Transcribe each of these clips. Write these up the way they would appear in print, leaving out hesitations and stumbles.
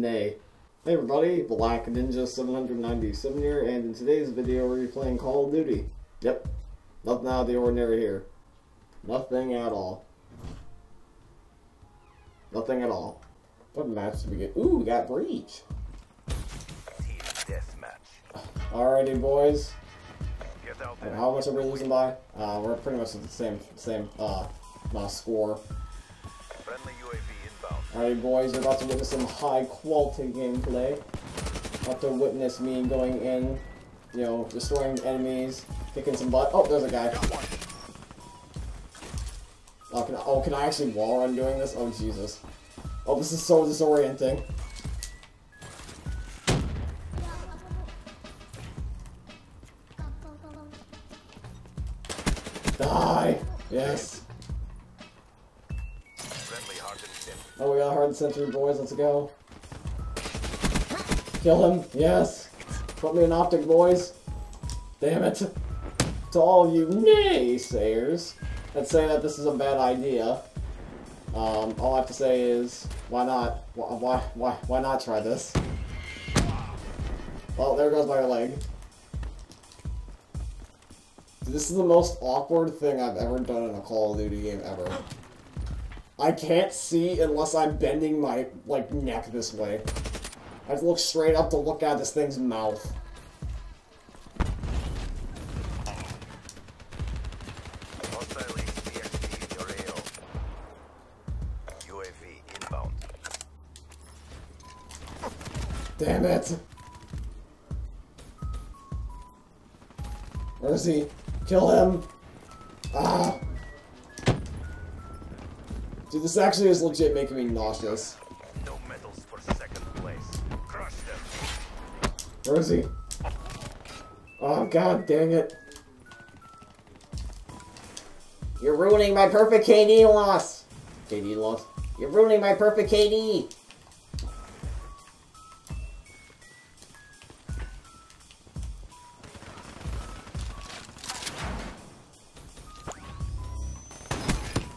Nay. Hey everybody, Black Ninja 797 here, and in today's video we're playing Call of Duty. Yep, nothing out of the ordinary here. Nothing at all. Nothing at all. What match did we get? Ooh, we got Breach. Alrighty, boys. And how much are we losing by? We're pretty much at the same score. Friendly UAV inbound. Alrighty, boys, we're about to witness some high-quality gameplay. About to witness me going in, you know, destroying enemies, kicking some butt. Oh, there's a guy. Can I actually wall run doing this? Oh, Jesus. Oh, this is so disorienting. Die! Yes! Oh, we got hard sentry, boys, let's go. Kill him, yes! Put me in optic, boys! Damn it! To all you naysayers that say that this is a bad idea, all I have to say is, why not try this? Well, there goes my leg. This is the most awkward thing I've ever done in a Call of Duty game ever. I can't see unless I'm bending my, like, neck this way. I have to look straight up to look at this thing's mouth. UAV inbound. Damn it! Where is he? Kill him! Ah! Dude, this actually is legit making me nauseous. No medals for second place. Crush them. Where is he? Oh god dang it. You're ruining my perfect KD loss! KD loss? You're ruining my perfect KD!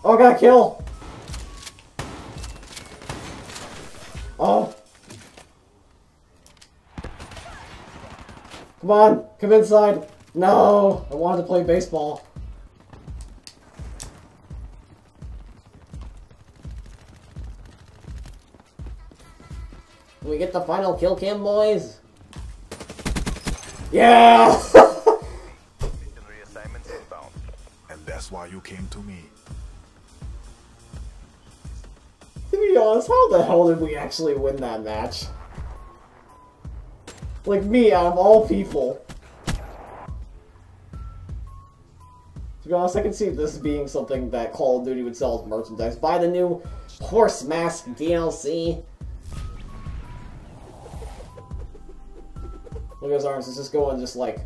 Oh, I got a kill! Oh! Come on! Come inside! No! I wanted to play baseball. Can we get the final kill cam, boys? Yeah! And that's why you came to me. To be honest, how the hell did we actually win that match? Like, me, out of all people. To be honest, I can see this being something that Call of Duty would sell as merchandise. Buy the new Horse Mask DLC. Look at his arms, it's just going just like...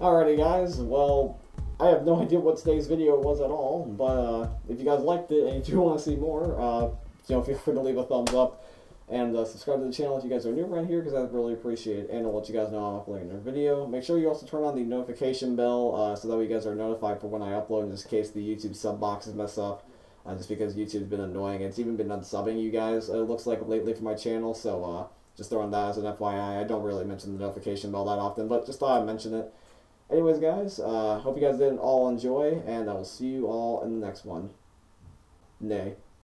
Alrighty, guys, well... I have no idea what today's video was at all, but if you guys liked it and you do want to see more, you know, feel free to leave a thumbs up and subscribe to the channel if you guys are new around here, because I really appreciate it, and I'll let you guys know I'll upload another video. Make sure you also turn on the notification bell so that way you guys are notified for when I upload, in this case the YouTube sub boxes mess up, just because YouTube's been annoying. It's even been unsubbing you guys, it looks like, lately for my channel, so just throwing that as an FYI. I don't really mention the notification bell that often, but just thought I'd mention it. Anyways, guys, hope you guys did all enjoy, and I will see you all in the next one. Nay.